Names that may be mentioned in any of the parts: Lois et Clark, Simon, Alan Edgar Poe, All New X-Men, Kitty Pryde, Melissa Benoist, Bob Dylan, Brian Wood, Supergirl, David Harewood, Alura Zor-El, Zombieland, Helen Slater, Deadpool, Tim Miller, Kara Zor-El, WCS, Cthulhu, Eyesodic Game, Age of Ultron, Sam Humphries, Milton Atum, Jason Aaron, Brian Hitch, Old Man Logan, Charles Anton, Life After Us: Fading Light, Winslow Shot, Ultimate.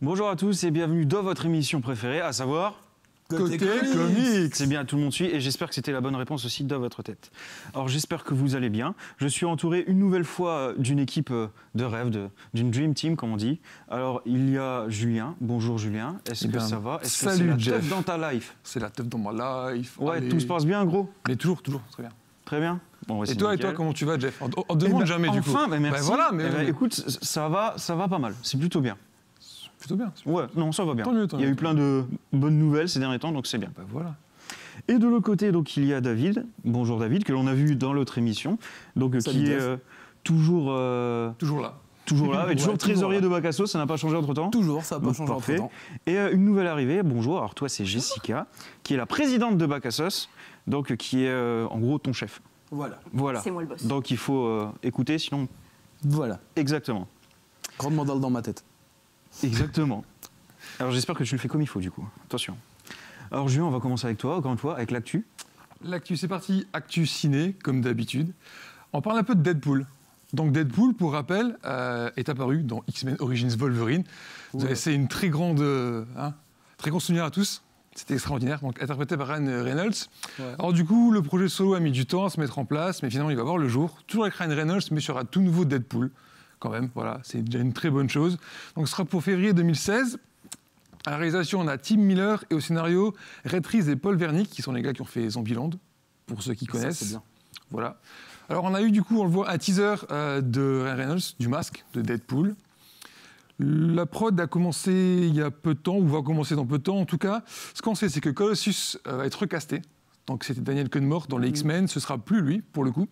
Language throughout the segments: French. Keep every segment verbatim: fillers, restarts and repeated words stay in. Bonjour à tous et bienvenue dans votre émission préférée, à savoir... Côté, Côté comics, comics. C'est bien, tout le monde suit et j'espère que c'était la bonne réponse aussi dans votre tête. Alors j'espère que vous allez bien. Je suis entouré une nouvelle fois d'une équipe de rêve, d'une dream team comme on dit. Alors il y a Julien. Bonjour Julien, est-ce que ça va? Est-ce que c'est la teuf dans ta life? C'est la teuf dans ma life. Ouais, allez. Tout se passe bien gros? Mais toujours, toujours, très bien. Très bien. Bon, ouais, et toi, nickel. Et toi, comment tu vas Jeff? On, on demande bah, jamais enfin, du coup. Enfin, bah, merci. Bah, voilà, mais... bah, écoute, ça va, ça va pas mal, c'est plutôt bien. Plutôt bien. Ouais, non, ça va bien. Tant mieux, tant mieux. Il y a eu plein de bonnes nouvelles ces derniers temps, donc c'est bien. Bah voilà. Et de l'autre côté, donc il y a David. Bonjour David, que l'on a vu dans l'autre émission, donc ça qui est euh, toujours euh, toujours là, toujours là, et toujours ouais, trésorier toujours de Bacasso. Ça n'a pas changé entre temps. Toujours, ça n'a pas donc, changé parfait. Entre temps. Et euh, une nouvelle arrivée. Bonjour. Alors toi, c'est Jessica, qui est la présidente de Bacasso, donc qui est euh, en gros ton chef. Voilà. Voilà. C'est moi le boss. Donc il faut euh, écouter, sinon. Voilà. Exactement. Grande mandale dans ma tête. Exactement. Alors j'espère que tu le fais comme il faut du coup. Attention. Alors Julien, on va commencer avec toi, encore une fois, avec l'actu. L'actu, c'est parti. Actu ciné, comme d'habitude. On parle un peu de Deadpool. Donc Deadpool, pour rappel, euh, est apparu dans X-Men Origins Wolverine. Ouais. C'est une très grande, euh, hein, très grande souvenir à tous. C'était extraordinaire. Donc interprété par Ryan Reynolds. Ouais. Alors du coup, le projet solo a mis du temps à se mettre en place, mais finalement, il va voir le jour. Toujours avec Ryan Reynolds, mais sur un tout nouveau Deadpool. Quand même, voilà, c'est déjà une très bonne chose. Donc ce sera pour février deux mille seize. À la réalisation, on a Tim Miller et au scénario, Rhett Reese et Paul Wernick, qui sont les gars qui ont fait Zombieland, pour ceux qui connaissent. Ça, c'est bien. Voilà. Alors on a eu du coup, on le voit, un teaser euh, de Ryan Reynolds, du masque de Deadpool. La prod a commencé il y a peu de temps, ou va commencer dans peu de temps en tout cas. Ce qu'on sait, c'est que Colossus euh, va être recasté. Donc c'était Daniel Cudmore dans les X-Men, ce sera plus lui pour le coup.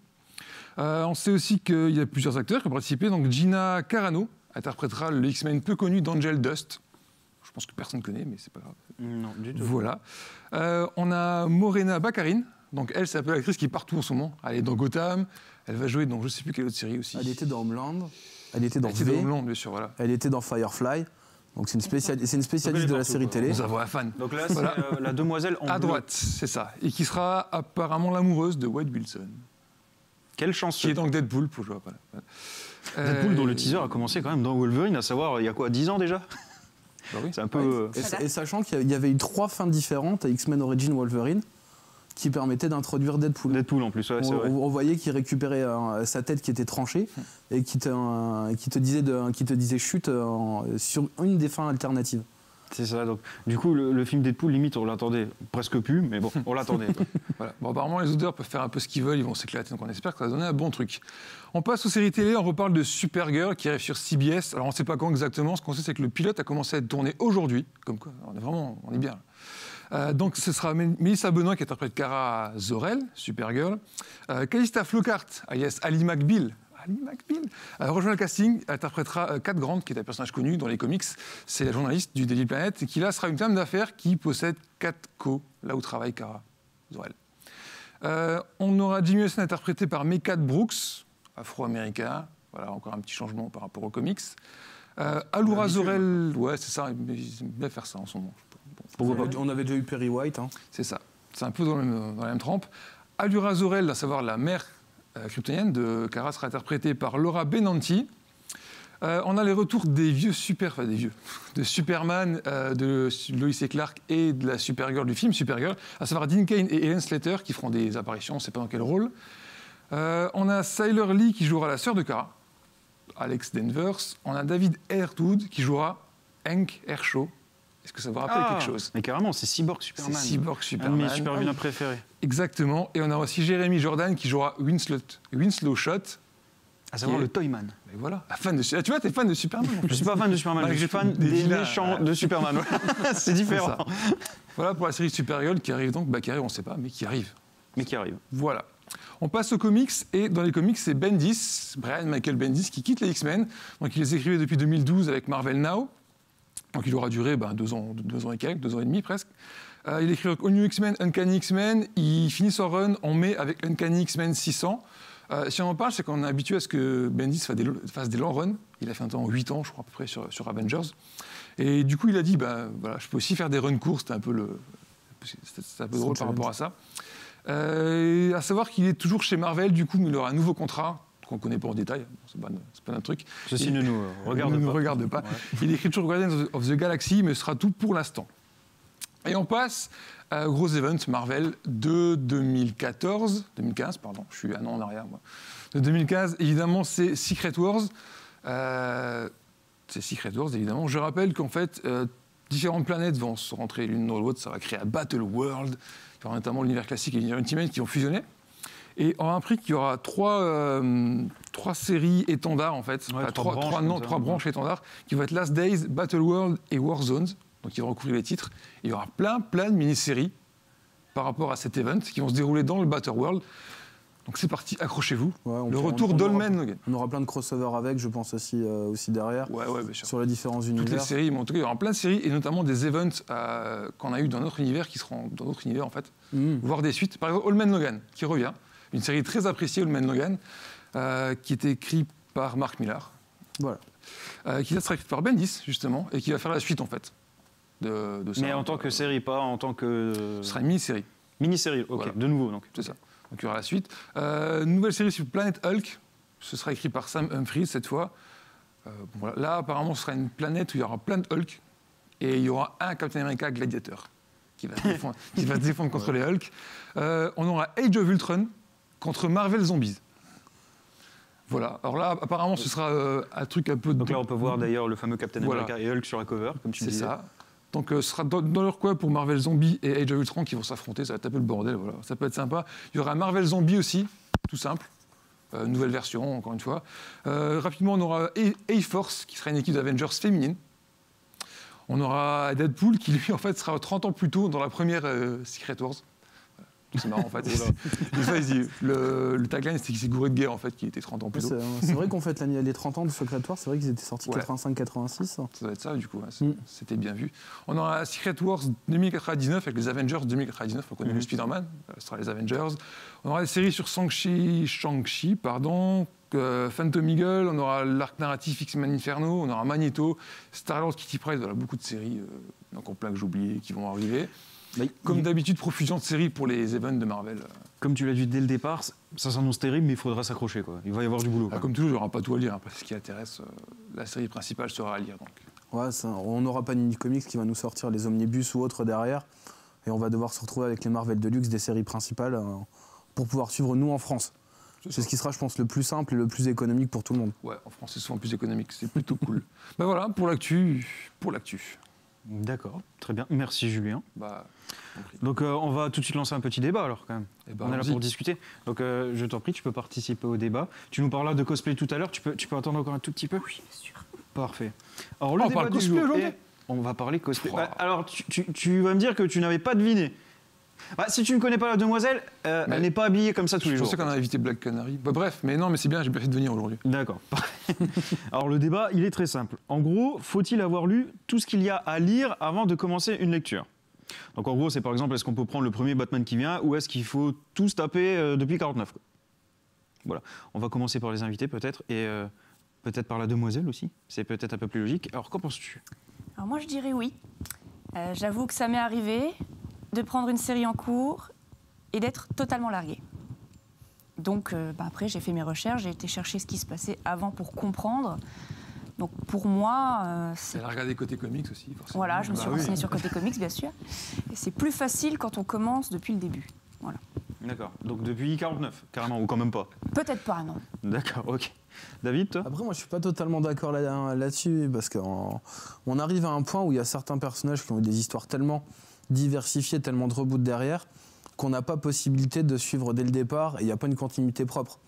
Euh, on sait aussi qu'il y a plusieurs acteurs qui ont participé. Donc Gina Carano interprétera le X-Men peu connu d'Angel Dust. Je pense que personne ne connaît, mais c'est pas grave. Non, du tout. Voilà. Euh, on a Morena Baccarin. Donc elle, c'est un peu l'actrice qui est partout en ce moment. Elle est dans Gotham. Elle va jouer dans je ne sais plus quelle autre série aussi. Elle était dans Homeland. Elle était dans, elle était dans Homeland, bien sûr. Voilà. Elle était dans Firefly. Donc c'est une, spécial... une spécialiste de la série télé. Nous avons un fan. Donc là, c'est voilà. euh, la demoiselle en à bleu. Droite, c'est ça. Et qui sera apparemment l'amoureuse de Wade Wilson. Quelle chance. Qui est donc Deadpool, pour jouer. Voilà. Euh... Deadpool, dont le teaser a commencé quand même dans Wolverine, à savoir il y a quoi, dix ans déjà? Ben oui. C'est un peu. Ouais. Et, et sachant qu'il y avait eu trois fins différentes à X-Men Origins Wolverine, qui permettaient d'introduire Deadpool. Deadpool en plus, ouais, c'est vrai. On voyait qu'il récupérait euh, sa tête qui était tranchée et qui te, euh, qui te disait de, qui te disait chute euh, sur une des fins alternatives. C'est ça, donc du coup le, le film Deadpool, limite on l'attendait presque plus, mais bon, on l'attendait. Voilà. Bon, apparemment les auteurs peuvent faire un peu ce qu'ils veulent, ils vont s'éclater, donc on espère que ça va donner un bon truc. On passe aux séries télé, on reparle de Supergirl qui arrive sur C B S, alors on ne sait pas quand exactement, ce qu'on sait c'est que le pilote a commencé à être tourné aujourd'hui, comme quoi, on est vraiment, on est bien. Euh, donc ce sera Melissa Benoist qui interprète Kara Zor-El, Supergirl. Euh, Calista Flockhart, alias Ali McBeal. Ali McBeal euh, rejoint le casting, interprétera euh, Cat Grant, qui est un personnage connu dans les comics. C'est la journaliste du Daily Planet, et qui là sera une femme d'affaires qui possède quatre co, là où travaille Kara Zor-El. Euh, on aura Jimmy Olsen interprété par Mekat Brooks, afro-américain. Voilà, encore un petit changement par rapport aux comics. Euh, Alura Zor-El, ouais, c'est ça, ils aiment bien faire ça en ce moment. Bon, on avait déjà eu Perry White. Hein. C'est ça, c'est un peu dans, le même, dans la même trempe. Alura Zor-El, à savoir la mère Euh, kryptonienne de Kara, sera interprétée par Laura Benanti. Euh, on a les retours des vieux super, enfin des vieux, de Superman, euh, de Lois et Clark et de la Supergirl du film Supergirl, à savoir Dean Cain et Helen Slater qui feront des apparitions, on ne sait pas dans quel rôle. Euh, on a Sailor Lee qui jouera la sœur de Kara, Alex Danvers. On a David Harewood qui jouera Hank Hershaw. Est-ce que ça vous rappelle ah, quelque chose? Mais carrément, c'est Cyborg Superman. C'est Cyborg Superman. Un de mes super-vilains préférés. Exactement. Et on a aussi Jeremy Jordan qui jouera Winslow, Winslow Shot. À savoir est... le Toyman. Mais voilà. Fan de... Tu vois, t'es fan de Superman. Je ne suis pas fan de Superman, je suis fan des, des méchants euh... de Superman. C'est différent. Voilà pour la série Supergirl qui arrive donc. Bah, qui arrive, on ne sait pas, mais qui arrive. Mais qui arrive. Voilà. On passe aux comics, et dans les comics, c'est Bendis, Brian Michael Bendis, qui quitte les X-Men. Donc il les écrivait depuis deux mille douze avec Marvel Now. Donc il aura duré ben, deux, ans, deux ans et quelques, deux ans et demi presque. Euh, il écrit donc All New X-Men, Uncanny X-Men. Il finit son run en mai avec Uncanny X-Men six cents. Euh, si on en parle, c'est qu'on est habitué à ce que Bendis fasse des, fasse des longs runs. Il a fait un temps en huit ans, je crois, à peu près, sur, sur Avengers. Et du coup, il a dit, bah, voilà, je peux aussi faire des runs courts. C'était un peu, le, un peu drôle par rapport à ça. Euh, à savoir qu'il est toujours chez Marvel, du coup, mais il aura un nouveau contrat qu'on ne connaît pas en détail. C'est pas, pas un truc. Ceci il, ne nous regarde ne pas. Nous regarde pas. Ouais. Il écrit toujours Guardians of the Galaxy, mais ce sera tout pour l'instant. Et on passe au gros event Marvel de deux mille quatorze, deux mille quinze, pardon, je suis un an en arrière, moi. De deux mille quinze, évidemment, c'est Secret Wars. Euh, c'est Secret Wars, évidemment. Je rappelle qu'en fait, euh, différentes planètes vont se rentrer l'une dans l'autre. Ça va créer un Battle World, il y aura notamment l'univers classique et l'univers Ultimate qui vont fusionner. Et on a appris qu'il y aura trois, euh, trois séries étendards, en fait. Ouais, enfin, trois, branches, trois, non, trois branches étendards qui vont être Last Days, Battle World et War Zones. Donc, ils vont recouvrir les titres. Et il y aura plein, plein de mini-séries par rapport à cet event qui vont se dérouler dans le Battle World. Donc, c'est parti, accrochez-vous. Ouais, le retour d'Old Man Logan. On aura plein de crossovers avec, je pense aussi, euh, aussi derrière, ouais, ouais, bien sûr. Sur les différents Toutes univers. Toutes les séries, mais en tout cas, il y aura plein de séries, et notamment des events euh, qu'on a eu dans notre univers, qui seront dans notre univers, en fait, mmh. voire des suites. Par exemple, Old Man Logan, qui revient. Une série très appréciée, Old Man Logan, euh, qui était écrite par Mark Millar. Voilà. Euh, qui sera écrite par Bendis, justement, et qui va faire la suite, en fait. De, de ça. Mais en tant que série, pas en tant que... Ce sera une mini-série. Mini-série, ok, voilà. De nouveau donc. C'est ça, donc il y aura la suite. Euh, nouvelle série sur Planète Hulk, ce sera écrit par Sam Humphries cette fois. Euh, bon, voilà. Là apparemment ce sera une planète où il y aura plein de Hulk et il y aura un Captain America gladiateur qui va se défendre, qui va se défendre contre ouais. les Hulk. Euh, on aura Age of Ultron contre Marvel Zombies. Voilà. Alors là, apparemment ce sera euh, un truc un peu... Donc là on peut voir d'ailleurs le fameux Captain voilà. America et Hulk sur la cover, comme tu disais. C'est ça. Donc, euh, ce sera dans, dans leur coin pour Marvel Zombies et Age of Ultron qui vont s'affronter. Ça va être un peu le bordel, voilà. Ça peut être sympa. Il y aura Marvel Zombies aussi, tout simple. Euh, nouvelle version, encore une fois. Euh, rapidement, on aura A-Force, qui sera une équipe d'Avengers féminine. On aura Deadpool, qui lui, en fait, sera trente ans plus tôt dans la première euh, Secret Wars. C'est marrant en fait. Voilà. le, le tagline c'était qu'il s'est gouré de guerre en fait, qui était trente ans plus tôt. C'est vrai qu'on fête les trente ans de Secret Wars, c'est vrai qu'ils étaient sortis ouais. quatre-vingt-cinq quatre-vingt-six. Ça doit être ça du coup, hein. mm. c'était bien vu. On aura Secret Wars deux mille quatre-vingt-dix-neuf avec les Avengers deux mille quatre-vingt-dix-neuf, on connaît mm. le Spider-Man, ce sera les Avengers. On aura des séries sur Shang-Chi, Shang-Chi pardon, euh, Phantom Eagle, on aura l'arc narratif X-Men Inferno, on aura Magneto, Star-Lord, Kitty Pryde, voilà beaucoup de séries, euh, encore plein que j'ai oublié, qui vont arriver. Bah, comme il... d'habitude, profusion de séries pour les events de Marvel. Comme tu l'as dit dès le départ, ça s'annonce terrible, mais il faudra s'accrocher. Il va y avoir du boulot. Ah, comme toujours, il n'y aura pas tout à lire, hein, parce que ce qui intéresse, euh, la série principale sera à lire. Donc. Ouais, ça, on n'aura pas Panini Comics qui va nous sortir les omnibus ou autres derrière, et on va devoir se retrouver avec les Marvel Deluxe des séries principales euh, pour pouvoir suivre nous en France. C'est ce qui sera, je pense, le plus simple et le plus économique pour tout le monde. Ouais, en France, c'est souvent plus économique, c'est plutôt cool. Ben voilà, pour l'actu, pour l'actu. D'accord, très bien. Merci Julien. Bah, donc euh, on va tout de suite lancer un petit débat alors quand même. Eh ben, on est là pour discuter. Donc euh, je t'en prie, tu peux participer au débat. Tu nous parleras de cosplay tout à l'heure. Tu peux, tu peux attendre encore un tout petit peu. Oui, bien sûr. Parfait. Alors le on débat parle du cosplay jour. Aujourd'hui. On va parler cosplay. Oh. Bah, alors tu, tu, tu vas me dire que tu n'avais pas deviné. Bah, si tu ne connais pas la demoiselle, euh, elle n'est pas habillée comme ça tous les jours. Je pensais qu'on a invité Black Canary. Bah, bref, mais non, mais c'est bien, j'ai bien fait de venir aujourd'hui. D'accord. Alors le débat, il est très simple. En gros, faut-il avoir lu tout ce qu'il y a à lire avant de commencer une lecture? Donc en gros, c'est par exemple, est-ce qu'on peut prendre le premier Batman qui vient ou est-ce qu'il faut tout se taper euh, depuis quarante-neuf quoi. Voilà. On va commencer par les invités peut-être et euh, peut-être par la demoiselle aussi. C'est peut-être un peu plus logique. Alors qu'en penses-tu? Alors moi, je dirais oui. Euh, J'avoue que ça m'est arrivé de prendre une série en cours et d'être totalement larguée. Donc euh, bah après, j'ai fait mes recherches, j'ai été chercher ce qui se passait avant pour comprendre. Donc pour moi... Euh, elle a regardé Côté Comics aussi, forcément. Voilà, je me suis bah renseignée oui. sur Côté Comics, bien sûr. Et c'est plus facile quand on commence depuis le début. Voilà. D'accord, donc depuis quarante-neuf, carrément, ou quand même pas? Peut-être pas, non. D'accord, ok. David, toi? Après, moi, je suis pas totalement d'accord là-dessus, là parce qu'on on arrive à un point où il y a certains personnages qui ont eu des histoires tellement... diversifié, tellement de reboots derrière qu'on n'a pas possibilité de suivre dès le départ et il n'y a pas une continuité propre.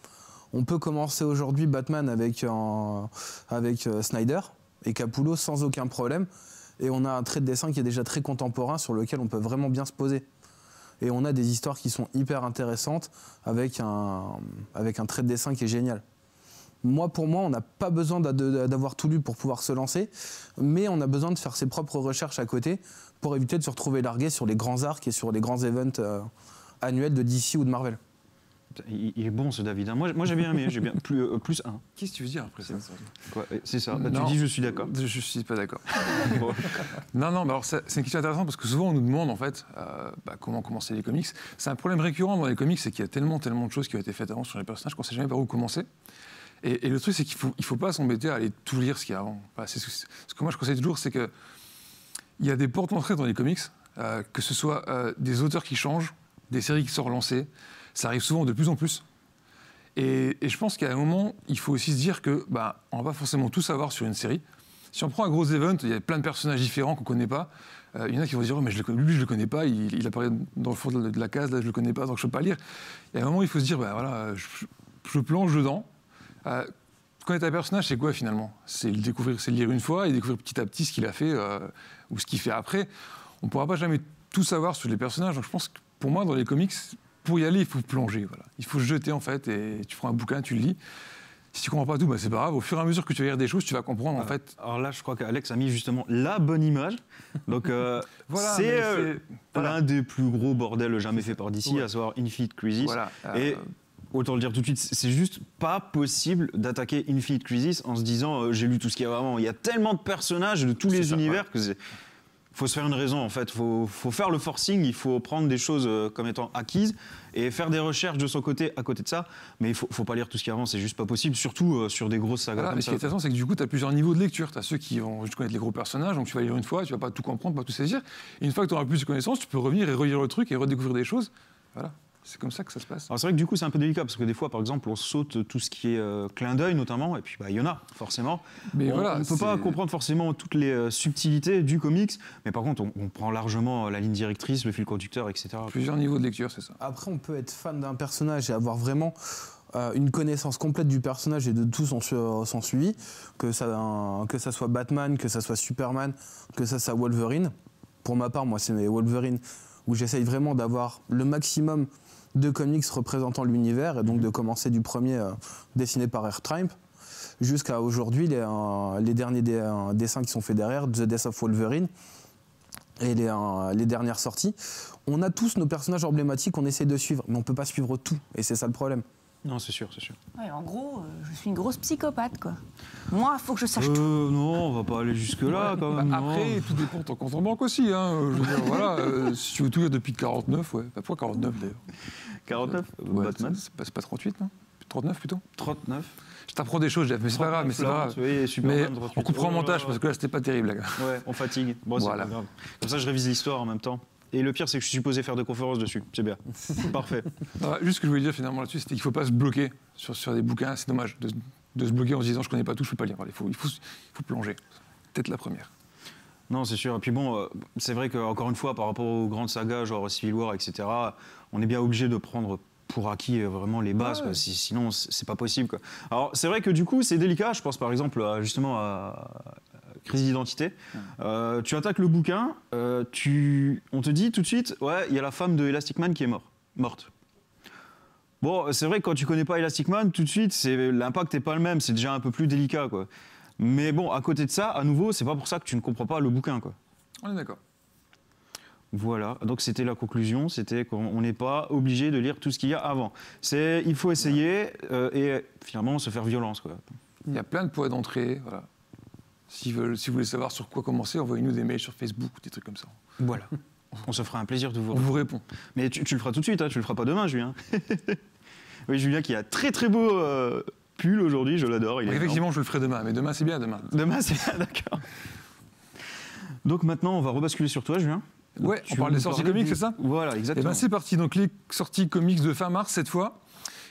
On peut commencer aujourd'hui Batman avec, un, avec Snyder et Capullo sans aucun problème et on a un trait de dessin qui est déjà très contemporain sur lequel on peut vraiment bien se poser. Et on a des histoires qui sont hyper intéressantes avec un, avec un trait de dessin qui est génial. Moi, pour moi, on n'a pas besoin d'avoir tout lu pour pouvoir se lancer, mais on a besoin de faire ses propres recherches à côté pour éviter de se retrouver largué sur les grands arcs et sur les grands events euh, annuels de D C ou de Marvel. Il est bon ce David. Hein. Moi, moi j'ai bien aimé, j'ai bien plus euh, plus un. Qu'est-ce que tu veux dire après ça? C'est ça. Là, tu dis je suis d'accord. Je suis pas d'accord. non non, mais alors c'est une question intéressante parce que souvent on nous demande en fait euh, bah, comment commencer les comics. C'est un problème récurrent dans les comics, c'est qu'il y a tellement tellement de choses qui ont été faites avant sur les personnages qu'on sait jamais par où commencer. Et, et le truc c'est qu'il faut il faut pas s'embêter à aller tout lire ce qu'il y a avant. Bah, ce, ce que moi je conseille toujours, c'est que il y a des portes d'entrée dans les comics, euh, que ce soit euh, des auteurs qui changent, des séries qui sont relancées. Ça arrive souvent de plus en plus. Et, et je pense qu'à un moment, il faut aussi se dire que, bah, on va pas forcément tout savoir sur une série. Si on prend un gros event, il y a plein de personnages différents qu'on ne connaît pas. Euh, il y en a qui vont se dire, oh, mais je le, lui, je ne le connais pas, il, il apparaît dans le fond de la, de la case, là, je ne le connais pas, donc je ne peux pas lire. Et à un moment, il faut se dire, bah, voilà, je, je plonge dedans. Euh, connaître un personnage, c'est quoi finalement? C'est le découvrir, c'est le lire une fois et découvrir petit à petit ce qu'il a fait euh, ou ce qu'il fait après. On ne pourra pas jamais tout savoir sur les personnages. Donc je pense que pour moi, dans les comics, pour y aller, il faut plonger, voilà. Il faut se jeter en fait, et tu prends un bouquin, tu le lis. Si tu comprends pas tout, bah, c'est pas grave. Au fur et à mesure que tu vas lire des choses, tu vas comprendre en fait. Alors là, je crois qu'Alex a mis justement la bonne image. Donc euh, voilà, c'est euh, l'un des plus gros bordels jamais fait par D C, ouais. à savoir Infinite Crisis. Voilà, euh... Et autant le dire tout de suite, c'est juste pas possible d'attaquer Infinite Crisis en se disant euh, j'ai lu tout ce qu'il y a avant. Il y a tellement de personnages de tous les ça, univers ouais. que c'est... Il faut se faire une raison, en fait. Il faut, faut faire le forcing, il faut prendre des choses comme étant acquises et faire des recherches de son côté à côté de ça. Mais il ne faut, faut pas lire tout ce qui avance, c'est juste pas possible, surtout euh, sur des grosses sagas voilà, comme mais ça. Ce qui est intéressant, c'est que du coup, tu as plusieurs niveaux de lecture. Tu as ceux qui vont juste connaître les gros personnages, donc tu vas lire une fois, tu ne vas pas tout comprendre, pas tout saisir. Et une fois que tu auras plus de connaissances, tu peux revenir et relire le truc et redécouvrir des choses. Voilà. C'est comme ça que ça se passe. Alors c'est vrai que du coup c'est un peu délicat parce que des fois par exemple on saute tout ce qui est euh, clin d'œil notamment et puis bah il y en a forcément. Mais on voilà, ne peut pas comprendre forcément toutes les euh, subtilités du comics, mais par contre on, on prend largement la ligne directrice, le fil conducteur, et cetera. Plusieurs niveaux de lecture, c'est ça. Après on peut être fan d'un personnage et avoir vraiment euh, une connaissance complète du personnage et de tout son, son suivi, que ça, un, que ça soit Batman, que ça soit Superman, que ça soit Wolverine. Pour ma part moi c'est Wolverine où j'essaye vraiment d'avoir le maximum de comics représentant l'univers, et donc de commencer du premier euh, dessiné par R-Trimpe jusqu'à aujourd'hui, les, euh, les derniers dé, euh, dessins qui sont faits derrière, The Death of Wolverine, et les, euh, les dernières sorties. On a tous nos personnages emblématiques, on essaie de suivre, mais on ne peut pas suivre tout, et c'est ça le problème. Non, c'est sûr, c'est sûr. Ouais, en gros, euh, je suis une grosse psychopathe, quoi. Moi, il faut que je sache euh, tout. Non, on va pas aller jusque-là, ouais, quand même. Bah, après, tout dépend de ton compte en banque aussi, hein. Je veux dire, voilà, euh, si tu veux tout lire depuis quarante-neuf, ouais. Bah, pourquoi quarante-neuf, d'ailleurs? quarante-neuf euh, ouais, Batman. C'est pas, pas trente-huit, non? trente-neuf, plutôt. trente-neuf. Je t'apprends des choses, Jeff, mais c'est pas grave, mais c'est pas grave. Oui, mais on comprend en montage, parce que là, c'était pas terrible, là. Ouais, on fatigue. Bon, voilà. Grave. Comme ça, je révise l'histoire en même temps. Et le pire, c'est que je suis supposé faire des conférences dessus. C'est bien. Parfait. Alors, juste ce que je voulais dire finalement là-dessus, c'était qu'il ne faut pas se bloquer sur, sur des bouquins. C'est dommage de, de se bloquer en se disant je ne connais pas tout, je ne peux pas lire. Alors, il, faut, il, faut, il faut plonger. Peut-être la première. Non, c'est sûr. Et puis bon, euh, c'est vrai qu'encore une fois, par rapport aux grandes sagas, genre Civil War, et cetera, on est bien obligé de prendre pour acquis vraiment les bases, ouais. quoi. Sinon, c'est pas possible, quoi. Alors, c'est vrai que du coup, c'est délicat. Je pense par exemple à, justement à crise d'identité. Ouais. Euh, tu attaques le bouquin, euh, tu... on te dit tout de suite, ouais, il y a la femme de Elastic Man qui est mort, morte. Bon, c'est vrai que quand tu connais pas Elastic Man, tout de suite, l'impact n'est pas le même, c'est déjà un peu plus délicat, quoi. Mais bon, à côté de ça, à nouveau, c'est pas pour ça que tu ne comprends pas le bouquin, quoi. On est d'accord. Voilà, donc c'était la conclusion, c'était qu'on n'est pas obligé de lire tout ce qu'il y a avant. C'est, il faut essayer euh, et finalement se faire violence, quoi. Il y a plein de points d'entrée, voilà. Si vous, si vous voulez savoir sur quoi commencer, envoyez-nous des mails sur Facebook ou des trucs comme ça. Voilà. On se fera un plaisir de vous répondre. On vous répond. Mais tu, tu le feras tout de suite, hein, tu le feras pas demain, Julien. Oui, Julien qui a très très beau euh, pull aujourd'hui, je l'adore. Effectivement, je le ferai demain, mais demain c'est bien, demain. Demain c'est bien, d'accord. Donc maintenant, on va rebasculer sur toi, Julien. Donc, ouais, on parle des sorties comics, du... c'est ça? Voilà, exactement. Et ben c'est parti, donc les sorties comics de fin mars cette fois.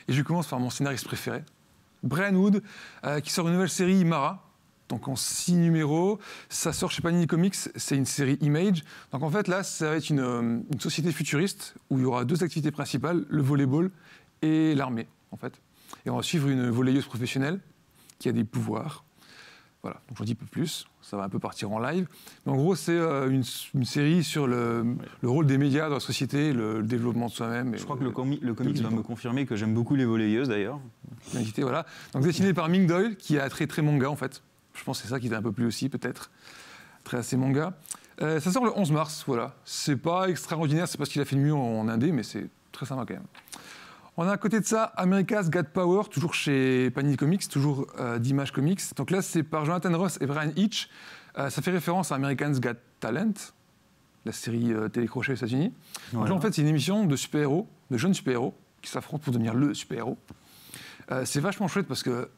Et je commence par mon scénariste préféré, Brian Wood, euh, qui sort une nouvelle série, Mara. Donc en six numéros, ça sort chez Panini Comics, c'est une série Image. Donc en fait là, ça va être une, euh, une société futuriste où il y aura deux activités principales, le volleyball et l'armée en fait. Et on va suivre une volleyeuse professionnelle qui a des pouvoirs. Voilà, donc j'en dis un peu plus, ça va un peu partir en live. Mais en gros, c'est euh, une, une série sur le, ouais. le rôle des médias dans la société, le, le développement de soi-même. Je crois que le, comi le comics va me confirmer que j'aime beaucoup les volleyeuses d'ailleurs. L'humanité, voilà. Donc dessiné par Ming Doyle, qui a très très manga en fait. Je pense que c'est ça qui t'a un peu plu aussi, peut-être. Très assez manga. Euh, ça sort le onze mars, voilà. C'est pas extraordinaire, c'est pas ce qu'il a fait de mieux en indé, mais c'est très sympa quand même. On a à côté de ça America's Got Power, toujours chez Panini Comics, toujours euh, d'Image Comics. Donc là, c'est par Jonathan Ross et Brian Hitch. Euh, ça fait référence à American's Got Talent, la série euh, télécrochée aux États-Unis. Voilà. En fait, c'est une émission de super-héros, de jeunes super-héros, qui s'affrontent pour devenir le super-héros. Euh, c'est vachement chouette parce que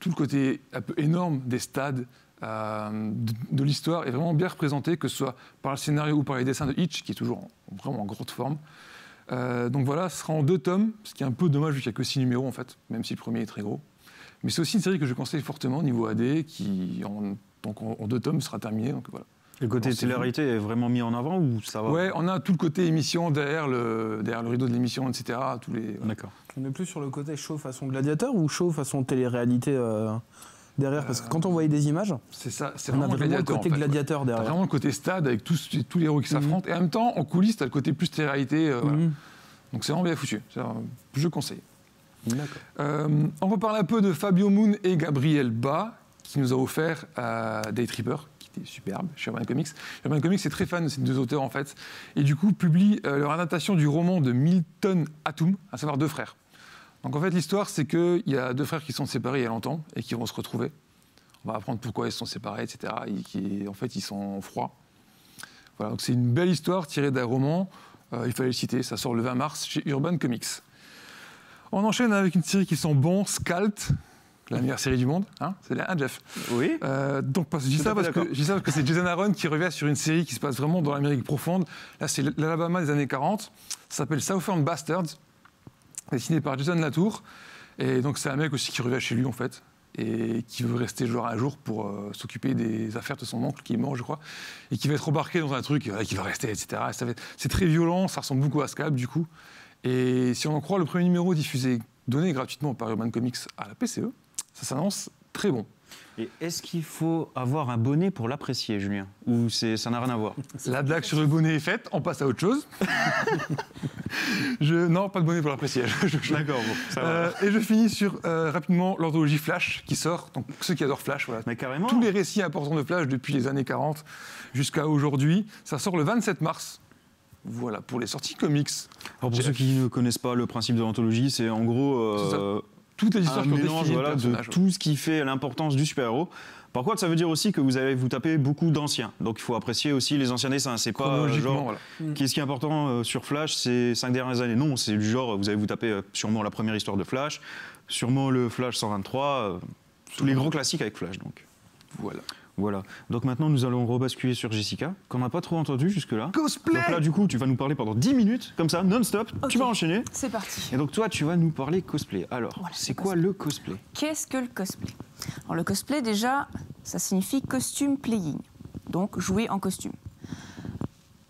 tout le côté un peu énorme des stades euh, de, de l'histoire est vraiment bien représenté, que ce soit par le scénario ou par les dessins de Hitch, qui est toujours en, vraiment en grande forme. Euh, donc voilà, ce sera en deux tomes, ce qui est un peu dommage vu qu'il n'y a que six numéros en fait, même si le premier est très gros. Mais c'est aussi une série que je conseille fortement au niveau A D, qui en, donc en, en deux tomes sera terminée. Donc voilà. Le côté de télé-réalité est vraiment mis en avant ou ça va? Ouais, on a tout le côté émission derrière le, derrière le rideau de l'émission, et cetera. Tous les, voilà. D'accord. On est plus sur le côté show façon gladiateur ou show façon télé-réalité euh, derrière? Parce que quand on voyait des images, c'est ça, c'est vraiment, vraiment le côté en fait, gladiateur ouais. derrière. Vraiment le côté stade avec tous, tous les héros qui s'affrontent. Mmh. Et en même temps, en coulisses, t'as le côté plus télé-réalité. Euh, mmh. voilà. Donc c'est vraiment bien foutu. Un, je conseille. Euh, on reparle un peu de Fabio Moon et Gabriel Ba, qui nous a offert euh, Day Tripper. Superbe, chez Urban Comics. Urban Comics est très fan de ces deux auteurs en fait, et du coup publie euh, leur adaptation du roman de Milton Atum, à savoir Deux Frères. Donc en fait l'histoire c'est qu'il y a deux frères qui sont séparés il y a longtemps et qui vont se retrouver. On va apprendre pourquoi ils se sont séparés, et cetera. Et qui, en fait ils sont froids. Voilà, donc c'est une belle histoire tirée d'un roman, euh, il fallait le citer, ça sort le vingt mars chez Urban Comics. On enchaîne avec une série qui sent bon, Scalt. La meilleure série du monde, hein, c'est la Jeff. Oui. Euh, donc, parce, je, dis ça parce que, je dis ça parce que c'est Jason Aaron qui revient sur une série qui se passe vraiment dans l'Amérique profonde. Là, c'est l'Alabama des années quarante. Ça s'appelle Southern Bastards, dessiné par Jason Latour. Et donc, c'est un mec aussi qui revient chez lui, en fait, et qui veut rester genre un jour pour euh, s'occuper des affaires de son oncle, qui est mort, je crois, et qui va être embarqué dans un truc, et voilà, qui va rester, et cetera. Et c'est très violent, ça ressemble beaucoup à Scalp, du coup. Et si on en croit le premier numéro diffusé, donné gratuitement par Urban Comics à la P C E, ça s'annonce très bon. Et est-ce qu'il faut avoir un bonnet pour l'apprécier, Julien? Ou ça n'a rien à voir? La blague sur le bonnet est faite, on passe à autre chose. je, non, pas de bonnet pour l'apprécier. D'accord, bon, ça va. Euh, et je finis sur, euh, rapidement, l'anthologie Flash qui sort. Donc, ceux qui adorent Flash, voilà. Mais carrément. Tous les récits importants de Flash depuis les années quarante jusqu'à aujourd'hui. Ça sort le vingt-sept mars. Voilà, pour les sorties comics. Alors, pour ceux qui ne connaissent pas le principe de l'anthologie, c'est en gros... Euh... Toutes les histoires qu'on définit, voilà, de tout ce qui fait l'importance du super-héros. Par contre, ça veut dire aussi que vous allez vous taper beaucoup d'anciens. Donc, il faut apprécier aussi les anciens dessins. C'est pas genre, voilà. Qu'est-ce qui est important sur Flash ces cinq dernières années? Non, c'est du genre, vous allez vous taper sûrement la première histoire de Flash, sûrement le Flash cent vingt-trois, tous les gros classiques avec Flash. Donc, voilà. Voilà. Donc maintenant, nous allons rebasculer sur Jessica, qu'on n'a pas trop entendu jusque-là. Cosplay! Donc là, du coup, tu vas nous parler pendant dix minutes, comme ça, non-stop. Okay. Tu vas enchaîner. C'est parti. Et donc, toi, tu vas nous parler cosplay. Alors, voilà, c'est quoi le cosplay? Qu'est-ce que le cosplay? Alors, le cosplay, déjà, ça signifie costume playing, donc jouer en costume.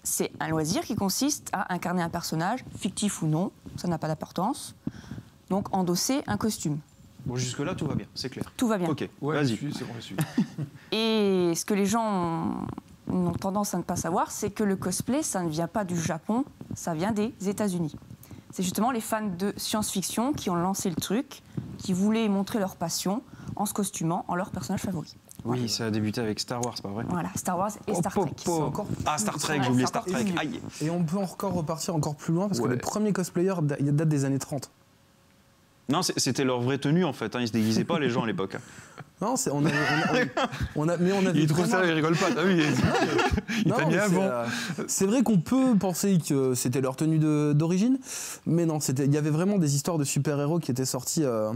C'est un loisir qui consiste à incarner un personnage, fictif ou non, ça n'a pas d'importance, donc endosser un costume. Bon, jusque-là, tout va bien, c'est clair. Tout va bien. Ok, ouais, vas-y. C'est bon, je suis. Et ce que les gens ont, ont tendance à ne pas savoir, c'est que le cosplay, ça ne vient pas du Japon, ça vient des États-Unis. C'est justement les fans de science-fiction qui ont lancé le truc, qui voulaient montrer leur passion en se costumant en leur personnage favori. Oui, ouais. Ça a débuté avec Star Wars, pas vrai? Voilà, Star Wars et oh, Star Trek. Po, po. Encore ah, Star Trek, j'ai oublié Star Trek. Aïe. Et on peut encore repartir encore plus loin, parce ouais. que les premiers cosplayers datent des années trente. Non, c'était leur vraie tenue en fait, hein. Ils se déguisaient pas les gens à l'époque. Non, c'est on a, on a, on a, mais on a il trouve ça, il rigole pas. Ah oui, il t'a mis avant. C'est vrai qu'on peut penser que c'était leur tenue d'origine, mais non, il y avait vraiment des histoires de super-héros qui étaient sorties euh,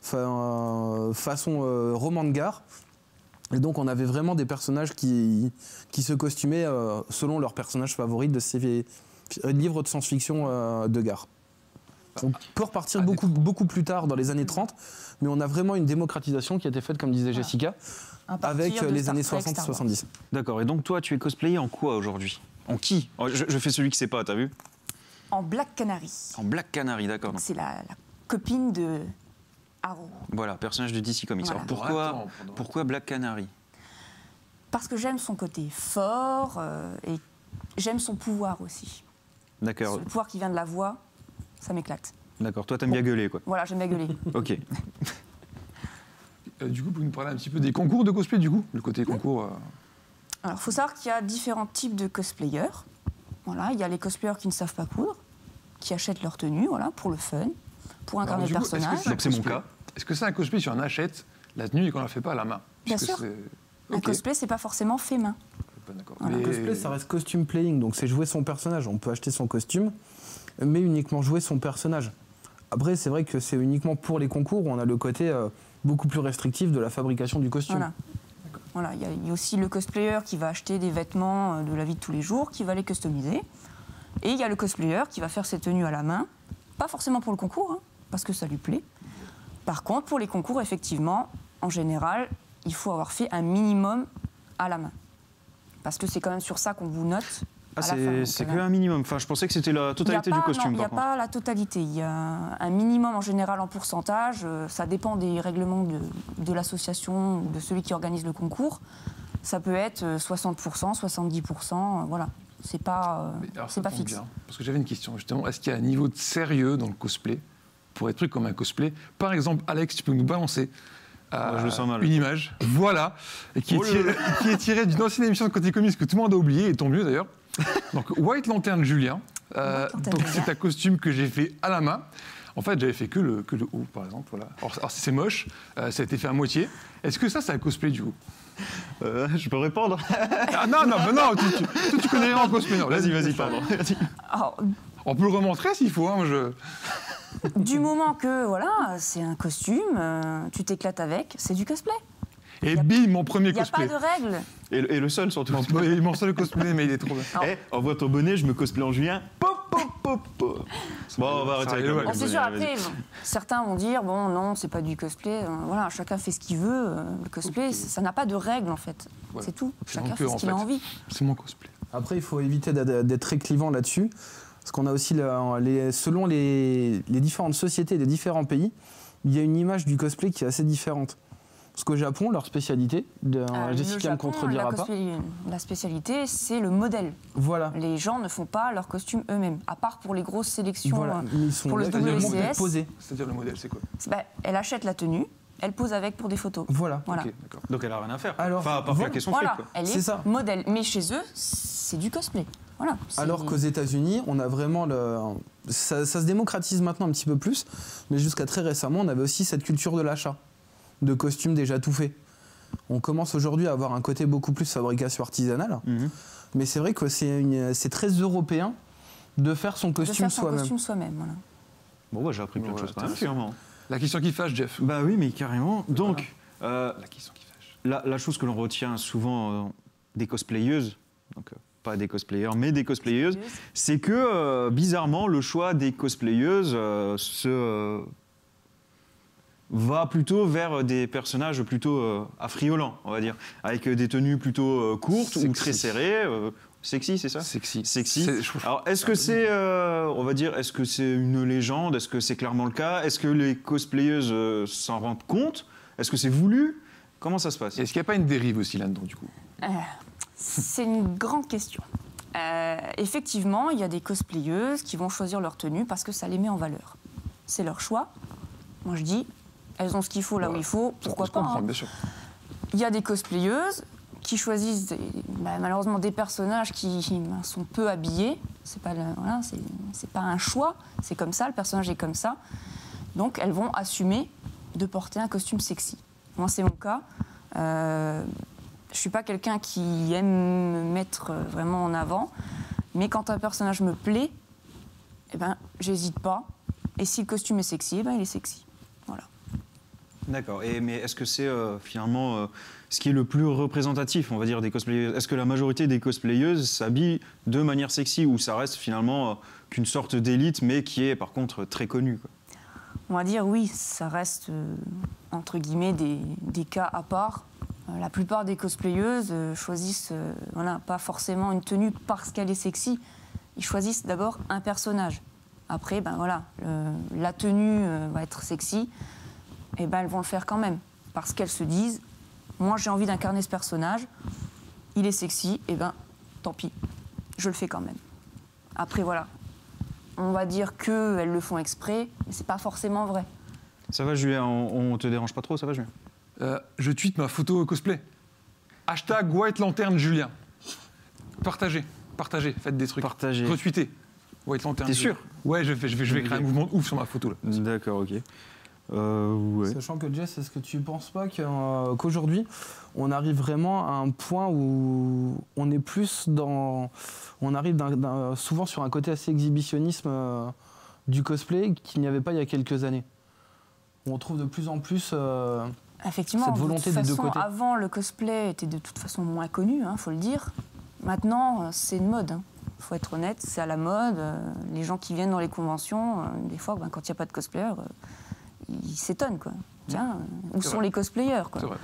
fa, euh, façon euh, roman de gare. Et donc on avait vraiment des personnages qui, qui se costumaient euh, selon leur personnage favori de ces livres de science-fiction euh, de gare. On peut repartir beaucoup, beaucoup plus tard, dans les années trente, mais on a vraiment une démocratisation qui a été faite, comme disait Jessica, voilà. avec les années soixante soixante-dix. D'accord, et donc toi, tu es cosplayé en quoi aujourd'hui? En qui? je, je fais celui qui ne sait pas, t'as vu? En Black Canary. En Black Canary, d'accord. C'est la, la copine de Arrow. Voilà, personnage de D C Comics. Voilà. Alors pourquoi, attends, pourquoi Black Canary? Parce que j'aime son côté fort, euh, et j'aime son pouvoir aussi. D'accord. Le pouvoir qui vient de la voix. Ça m'éclate. D'accord, toi t'aimes bon. bien gueuler quoi. Voilà, j'aime bien gueuler. Ok. euh, du coup, vous nous parlez un petit peu des concours de cosplay du coup, le côté concours. Euh... Alors, il faut savoir qu'il y a différents types de cosplayers. Voilà, il y a les cosplayers qui ne savent pas coudre, qui achètent leur tenue, voilà, pour le fun, pour incarner le personnage. C'est mon cas. Est-ce que c'est un cosplay si on achète la tenue et qu'on ne la fait pas à la main? Bien sûr. Un okay. cosplay, c'est pas forcément fait main. Voilà. Mais... Le cosplay, ça reste costume playing, donc c'est jouer son personnage. On peut acheter son costume, mais uniquement jouer son personnage. Après, c'est vrai que c'est uniquement pour les concours où on a le côté euh, beaucoup plus restrictif de la fabrication du costume. Voilà. Voilà, il y a aussi le cosplayer qui va acheter des vêtements de la vie de tous les jours, qui va les customiser. Et il y a le cosplayer qui va faire ses tenues à la main, pas forcément pour le concours, hein, parce que ça lui plaît. Par contre, pour les concours, effectivement, en général, il faut avoir fait un minimum à la main. Parce que c'est quand même sur ça qu'on vous note. Ah, c'est qu'un minimum. Enfin, je pensais que c'était la totalité du costume. Non, il n'y a pas la totalité. Il y a un minimum en général en pourcentage. Ça dépend des règlements de, de l'association ou de celui qui organise le concours. Ça peut être soixante pour cent, soixante-dix pour cent. Voilà. C'est pas, euh, pas fixe. Bien, parce que j'avais une question justement. Est-ce qu'il y a un niveau de sérieux dans le cosplay pour des trucs comme un cosplay? Par exemple, Alex, tu peux nous balancer Euh, je le sens mal. Une image, voilà, qui, oh est tirée, qui est tirée d'une ancienne émission de Côté Comics que tout le monde a oublié, et tant mieux d'ailleurs. Donc White Lantern Julien, euh, c'est un costume que j'ai fait à la main. En fait, j'avais fait que le, que le haut, par exemple. Voilà. Alors, alors c'est moche, euh, ça a été fait à moitié. Est-ce que ça, c'est un cosplay du haut? Euh, je peux répondre? Ah non, non, bah non, tu, tu, tu, tu connais rien en cosplay. Vas-y, vas-y, pardon. Alors, on peut le remontrer s'il faut, hein, moi, je... Du moment que, voilà, c'est un costume, euh, tu t'éclates avec, c'est du cosplay. Et bim, mon premier cosplay. Il n'y a pas de règles. Et, et le seul, surtout. Mon, mon seul cosplay, mais il est trop bien. Hey, envoie ton bonnet, je me cosplay en juin. Pop, pop, pop, pop. Bon, on va arrêter avec le... C'est sûr, après, certains vont dire, bon, non, c'est pas du cosplay. Voilà, chacun fait ce qu'il veut. Le cosplay, okay. ça n'a pas de règles, en fait. Ouais. C'est tout. Chacun fait ce qu'il a envie. C'est mon cosplay. Après, il faut éviter d'être très clivant là-dessus. Parce qu'on a aussi, la, les, selon les, les différentes sociétés des différents pays, il y a une image du cosplay qui est assez différente. Parce qu'au Japon, leur spécialité, de, euh, Jessica ne me contredira pas. La spécialité, c'est le modèle. Voilà. Les gens ne font pas leur costume eux-mêmes, à part pour les grosses sélections. Voilà. Ils sont pour là, le W C S. C'est-à-dire le modèle, c'est quoi? Bah, elle achète la tenue, elle pose avec pour des photos. Voilà. Voilà. Okay, donc elle n'a rien à faire. Alors, enfin, à part voilà, la question voilà, flip, quoi. Elle est, est modèle. Mais chez eux, c'est du cosplay. Voilà, alors qu'aux États-Unis, on a vraiment le... ça, ça se démocratise maintenant un petit peu plus, mais jusqu'à très récemment, on avait aussi cette culture de l'achat, de costumes déjà tout faits. On commence aujourd'hui à avoir un côté beaucoup plus fabrication artisanale, mm-hmm. mais c'est vrai que c'est une... c'est très européen de faire son costume soi-même. Soi voilà. Bon, ouais, j'ai appris plein de choses. La question qui fâche, Jeff. Bah oui, mais carrément. Donc, voilà. euh, la question qui fâche. La, la chose que l'on retient souvent euh, des cosplayeuses. Donc, euh, pas des cosplayers, mais des cosplayeuses, c'est que, euh, bizarrement, le choix des cosplayeuses euh, se, euh, va plutôt vers des personnages plutôt euh, affriolants, on va dire, avec des tenues plutôt euh, courtes sexy. Ou très serrées. Euh, sexy, c'est ça? Sexy. Sexy. Est... Alors, est-ce que c'est, euh, on va dire, est-ce que c'est une légende? Est-ce que c'est clairement le cas? Est-ce que les cosplayeuses euh, s'en rendent compte? Est-ce que c'est voulu? Comment ça se passe? Est-ce qu'il n'y a pas une dérive aussi là-dedans, du coup? euh... C'est une grande question. Euh, effectivement, il y a des cosplayeuses qui vont choisir leur tenue parce que ça les met en valeur. C'est leur choix. Moi, je dis, elles ont ce qu'il faut là voilà. où il faut, pourquoi pas. Hein. Bien sûr. Il y a des cosplayeuses qui choisissent des, bah, malheureusement des personnages qui bah, sont peu habillés. C'est pas, voilà, c'est pas un choix, c'est comme ça, le personnage est comme ça. Donc, elles vont assumer de porter un costume sexy. Moi, c'est mon cas. Euh, Je ne suis pas quelqu'un qui aime me mettre vraiment en avant, mais quand un personnage me plaît, eh ben, j'hésite pas. Et si le costume est sexy, eh ben, il est sexy. Voilà. D'accord. Mais est-ce que c'est euh, finalement euh, ce qui est le plus représentatif, on va dire, des cosplayeuses? Est-ce que la majorité des cosplayeuses s'habillent de manière sexy ou ça reste finalement euh, qu'une sorte d'élite, mais qui est par contre très connue quoi? On va dire oui, ça reste euh, entre guillemets des, des cas à part. La plupart des cosplayeuses choisissent euh, voilà, pas forcément une tenue parce qu'elle est sexy. Ils choisissent d'abord un personnage. Après, ben voilà, euh, la tenue euh, va être sexy, et ben elles vont le faire quand même. Parce qu'elles se disent, moi j'ai envie d'incarner ce personnage, il est sexy, et ben tant pis, je le fais quand même. Après voilà, on va dire qu'elles le font exprès, mais c'est pas forcément vrai. Ça va, Julien, on, on te dérange pas trop, ça va, Julien? euh, Je tweete ma photo cosplay. Hashtag White Lanterne Julien. Partagez, partagez, faites des trucs. Partagez. Retweetez. White Lanterne. T'es sûr? Ouais, je, fais, je, vais, je vais créer un mouvement ouf sur ma photo là. D'accord, ok. Euh, ouais. Sachant que Jess, est-ce que tu ne penses pas qu'aujourd'hui, on arrive vraiment à un point où on est plus dans... On arrive d'un, d'un, souvent sur un côté assez exhibitionnisme euh, du cosplay qu'il n'y avait pas il y a quelques années. On trouve de plus en plus euh, Effectivement, cette volonté de, de, de façon, deux côtés. Avant, le cosplay était de toute façon moins connu, il hein, faut le dire. Maintenant, c'est une mode. Hein. Faut être honnête, c'est à la mode. Les gens qui viennent dans les conventions, euh, des fois, ben, quand il n'y a pas de cosplayer... Euh, ils s'étonnent, quoi. Tiens, où sont les cosplayers, quoi. C'est vrai.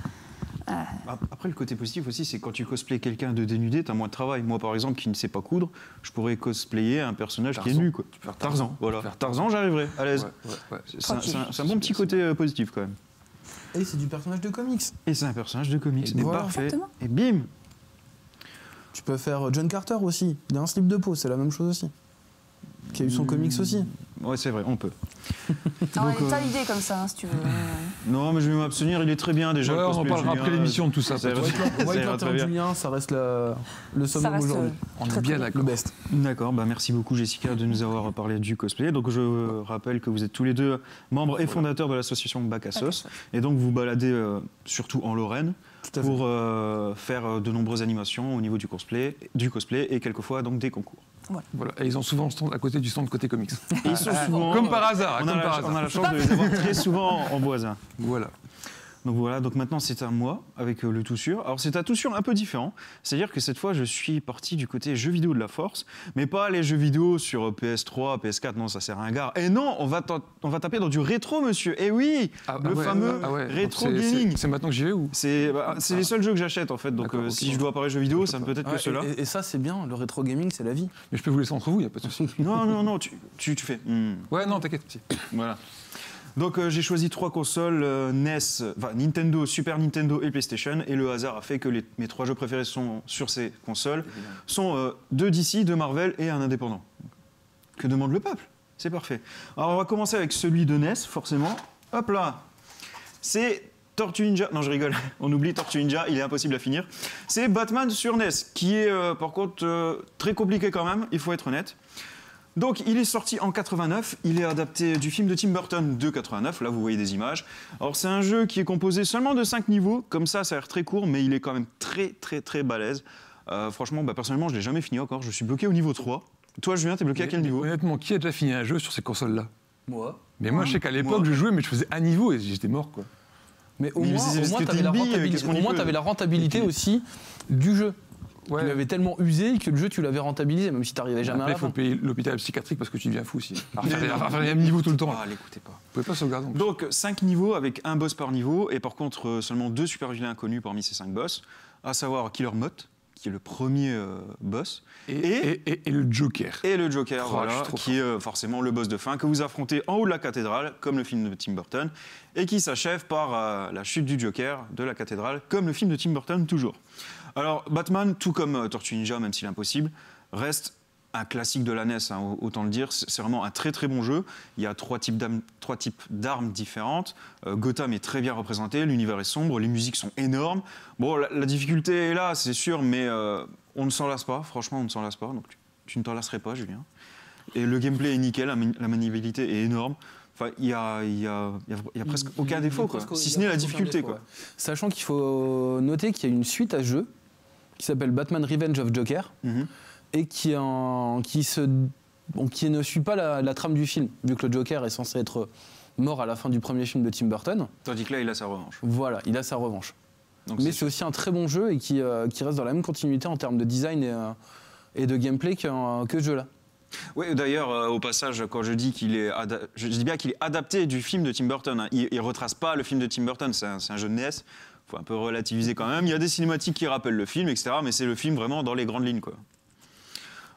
Euh... Après, le côté positif aussi, c'est quand tu cosplayes quelqu'un de dénudé, t'as moins de travail. Moi, par exemple, qui ne sait pas coudre, je pourrais cosplayer un personnage Tarzan. qui est nu, quoi. Tu peux faire Tarzan. Tarzan, voilà. Tu peux faire Tarzan, j'arriverai, à l'aise. Ouais, ouais, ouais. C'est un, un, un bon petit côté euh, positif, quand même. Et c'est du personnage de comics. Et c'est un personnage de comics, c'est voilà. parfait. Exactement. Et bim! Tu peux faire John Carter aussi, d'un slip de peau, c'est la même chose aussi. Qui a eu son comics aussi. Ouais, c'est vrai, on peut. Alors, t'as euh... l'idée comme ça, hein, si tu veux. Non, mais je vais m'abstenir, il est très bien déjà. Ouais, on parlera après l'émission de tout ça. C'est vrai, White Lantern Julien, ça reste la... le summum aujourd'hui. On est bien d'accord. D'accord, bah merci beaucoup Jessica de nous avoir parlé du cosplay. Donc je rappelle que vous êtes tous les deux membres et fondateurs de l'association Bac à Sauce. Et donc vous baladez euh, surtout en Lorraine pour euh, faire de nombreuses animations au niveau du cosplay, du cosplay et quelquefois donc des concours. Voilà. Voilà. Et ils ont souvent le stand à côté du stand côté comics. Et ils sont souvent, comme par hasard. On, comme a par hasard. on a la chance de les avoir très souvent en voisin. Voilà. Donc voilà, donc maintenant c'est à moi avec le tout sûr. Alors c'est un tout sûr un peu différent, c'est-à-dire que cette fois je suis parti du côté jeux vidéo de la force, mais pas les jeux vidéo sur P S trois, P S quatre, non ça sert à un gars. Et non, on va, on va taper dans du rétro monsieur, eh oui, ah, le ah ouais, fameux ah ouais. rétro gaming. C'est maintenant que j'y vais ou C'est bah, ah. les seuls jeux que j'achète en fait, donc euh, si okay. je dois parler jeux vidéo, ça peut être ouais, que cela. Et, et ça c'est bien, le rétro gaming c'est la vie. Mais je peux vous laisser entre vous, il n'y a pas de souci. Non, non, non, tu, tu, tu fais... Mm. Ouais, non, t'inquiète. Voilà. Donc euh, j'ai choisi trois consoles, euh, N E S, enfin, Nintendo, Super Nintendo et PlayStation, et le hasard a fait que les, mes trois jeux préférés sont sur ces consoles sont euh, deux D C, deux Marvel et un indépendant. Que demande le peuple? C'est parfait. Alors on va commencer avec celui de N E S, forcément. Hop là! C'est Tortue Ninja, non je rigole, on oublie Tortue Ninja, il est impossible à finir. C'est Batman sur N E S, qui est euh, par contre euh, très compliqué quand même, il faut être honnête. Donc, il est sorti en quatre-vingt-neuf, il est adapté du film de Tim Burton de quatre-vingt-neuf, là vous voyez des images. Alors c'est un jeu qui est composé seulement de cinq niveaux, comme ça ça a l'air très court, mais il est quand même très très très balèze. Euh, franchement, bah, personnellement je ne l'ai jamais fini encore, je suis bloqué au niveau trois. Toi Julien, t'es bloqué mais, à quel niveau? Honnêtement, qui a déjà fini un jeu sur ces consoles-là? Moi. Mais moi je sais qu'à l'époque je jouais, mais je faisais un niveau et j'étais mort quoi. Mais au mais moins, moins tu avais, qu avais la rentabilité aussi du jeu. Ouais. Tu l'avais tellement usé que le jeu, tu l'avais rentabilisé, même si tu n'arrivais jamais Après, à la fin. Après, il faut payer l'hôpital psychiatrique parce que tu deviens fou aussi. À faire les mêmes niveaux tout le temps. Ah, l'écoutez pas. Vous pouvez pas sauvegarder. Donc, cinq niveaux avec un boss par niveau, et par contre, seulement deux super vilains inconnus parmi ces cinq boss, à savoir Killer Moth, qui est le premier euh, boss, et, et, et, et le Joker. Et le Joker, oh, voilà, qui est euh, forcément le boss de fin que vous affrontez en haut de la cathédrale, comme le film de Tim Burton, et qui s'achève par euh, la chute du Joker de la cathédrale, comme le film de Tim Burton toujours. Alors, Batman, tout comme euh, Tortue Ninja, même s'il est impossible, reste un classique de la N E S, hein, autant le dire. C'est vraiment un très très bon jeu. Il y a trois types d'armes différentes. Euh, Gotham est très bien représenté, l'univers est sombre, les musiques sont énormes. Bon, la, la difficulté est là, c'est sûr, mais euh, on ne s'en lasse pas. Franchement, on ne s'en lasse pas. Donc, tu, tu ne t'en lasserais pas, Julien. Et le gameplay est nickel, la, man la maniabilité est énorme. Enfin, il n'y a, y a, y a, y a presque il, aucun il, défaut, quoi, presque, si ce n'est la difficulté. Défaut, quoi. Ouais. Sachant qu'il faut noter qu'il y a une suite à ce jeu qui s'appelle Batman Revenge of Joker, mm-hmm. et qui, en, qui, se, bon, qui ne suit pas la, la trame du film, vu que le Joker est censé être mort à la fin du premier film de Tim Burton. Tandis que là, il a sa revanche. Voilà, il a sa revanche. Donc mais c'est aussi un très bon jeu et qui, euh, qui reste dans la même continuité en termes de design et, euh, et de gameplay que, euh, que ce jeu-là. Oui, d'ailleurs, euh, au passage, quand je dis qu'il est, je dis bien qu'il est adapté du film de Tim Burton. Hein. Il ne retrace pas le film de Tim Burton, c'est un, un jeu de N E S. Faut un peu relativiser quand même. Il y a des cinématiques qui rappellent le film, et cetera. Mais c'est le film vraiment dans les grandes lignes, quoi.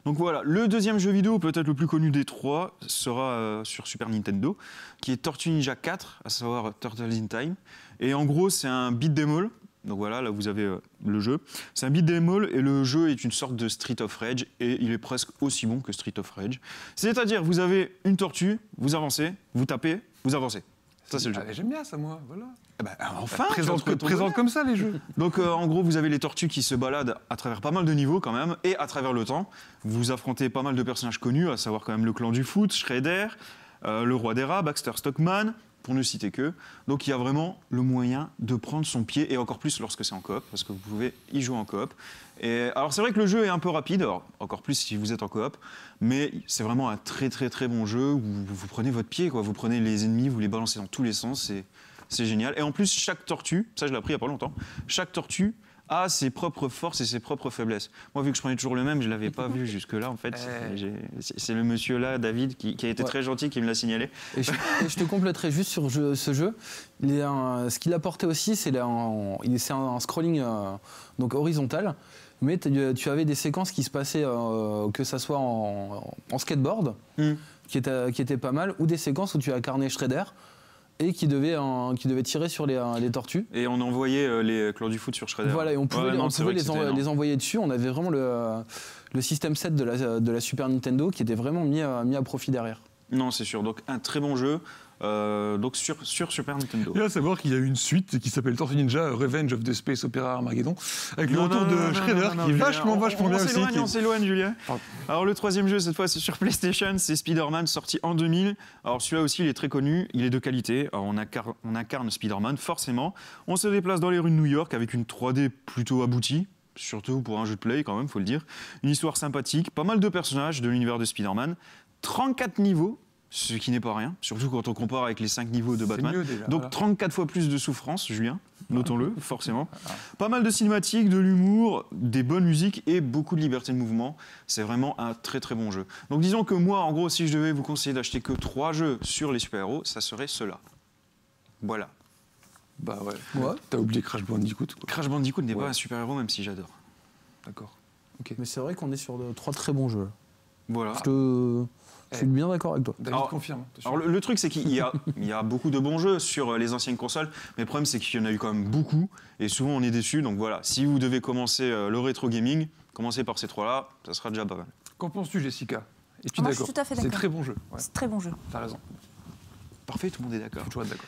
Donc voilà, le deuxième jeu vidéo, peut-être le plus connu des trois, sera euh, sur Super Nintendo, qui est Tortue Ninja quatre, à savoir Turtles in Time. Et en gros, c'est un beat'em all Donc voilà, là vous avez euh, le jeu. C'est un beat'em all et le jeu est une sorte de Street of Rage et il est presque aussi bon que Street of Rage. C'est-à-dire, vous avez une tortue, vous avancez, vous tapez, vous avancez. Ça c'est le jeu. Ah, j'aime bien ça moi, voilà. Eh ben, enfin, présent, que, présent comme ça les jeux. Donc euh, en gros, vous avez les tortues qui se baladent à travers pas mal de niveaux quand même et à travers le temps. Vous affrontez pas mal de personnages connus, à savoir quand même le clan du foot, Shredder, euh, le roi des rats, Baxter Stockman, pour ne citer que. Donc il y a vraiment le moyen de prendre son pied et encore plus lorsque c'est en coop, parce que vous pouvez y jouer en coop. Et alors c'est vrai que le jeu est un peu rapide, alors, encore plus si vous êtes en coop, mais c'est vraiment un très très très bon jeu où vous prenez votre pied, quoi. Vous prenez les ennemis, vous les balancez dans tous les sens, c'est génial. Et en plus chaque tortue, ça je l'ai appris il n'y a pas longtemps, chaque tortue a ses propres forces et ses propres faiblesses. Moi, vu que je prenais toujours le même, je ne l'avais pas vu jusque-là, en fait. Euh... C'est le monsieur-là, David, qui, qui a été ouais. très gentil, qui me l'a signalé. Et je, et je te compléterai juste sur jeu, ce jeu. Il est un, ce qu'il apportait aussi, c'est un, un scrolling euh, donc horizontal. Mais tu avais des séquences qui se passaient, euh, que ça soit en, en skateboard, mm. qui, était, qui était pas mal, ou des séquences où tu incarnais Shredder, et qui devait, hein, qui devait tirer sur les, les tortues. Et on envoyait euh, les clans du foot sur Shredder. Voilà, et on pouvait, ouais, les, non, on pouvait les, en, les envoyer dessus. On avait vraiment le, le système set de la, de la Super Nintendo qui était vraiment mis à, mis à profit derrière. Non, c'est sûr. Donc, un très bon jeu. Euh, donc sur, sur Super Nintendo. Il faut savoir qu'il y a une suite qui s'appelle Tortue Ninja Revenge of the Space Opera Armageddon avec non, le retour non, non, de Shredder qui est vachement on, vachement on, bien on aussi. Qui... On s'éloigne, Julien. Alors le troisième jeu cette fois c'est sur PlayStation, c'est Spider-Man sorti en deux mille. Alors celui-là aussi il est très connu, il est de qualité. Alors, on, incarne, on incarne Spider-Man forcément. On se déplace dans les rues de New York avec une trois D plutôt aboutie. Surtout pour un jeu de play quand même, faut le dire. Une histoire sympathique, pas mal de personnages de l'univers de Spider-Man. trente-quatre niveaux. Ce qui n'est pas rien, surtout quand on compare avec les cinq niveaux de Batman. Déjà, donc voilà. trente-quatre fois plus de souffrance, Julien, notons-le, forcément. Pas mal de cinématiques, de l'humour, des bonnes musiques et beaucoup de liberté de mouvement. C'est vraiment un très très bon jeu. Donc disons que moi, en gros, si je devais vous conseiller d'acheter que trois jeux sur les super-héros, ça serait ceux-là. Voilà. Bah ouais. ouais. T'as oublié Crash Bandicoot. Quoi. Crash Bandicoot n'est ouais. pas un super-héros, même si j'adore. D'accord. Okay. Mais c'est vrai qu'on est sur de, trois très bons jeux. Voilà. Je te... Je suis bien d'accord avec toi. David alors, confirme. Alors le, le truc, c'est qu'il y, y a beaucoup de bons jeux sur les anciennes consoles, mais le problème, c'est qu'il y en a eu quand même beaucoup, et souvent on est déçu. Donc voilà, si vous devez commencer le rétro gaming, commencez par ces trois-là, ça sera déjà pas mal. Qu'en penses-tu, Jessica? Es-tu d'accord? C'est très bon jeu. Ouais. C'est très bon jeu. T'as raison. Parfait, tout le monde est d'accord. Toujours d'accord.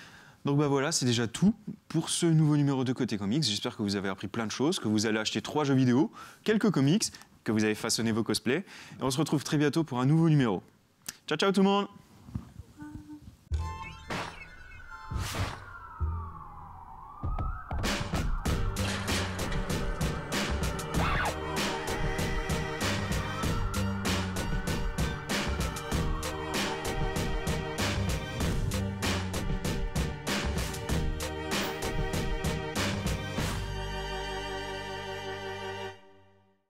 Donc bah voilà, c'est déjà tout pour ce nouveau numéro de Côté Comics. J'espère que vous avez appris plein de choses, que vous allez acheter trois jeux vidéo, quelques comics, que vous avez façonné vos cosplays. Et on se retrouve très bientôt pour un nouveau numéro. Ciao, ciao tout le monde!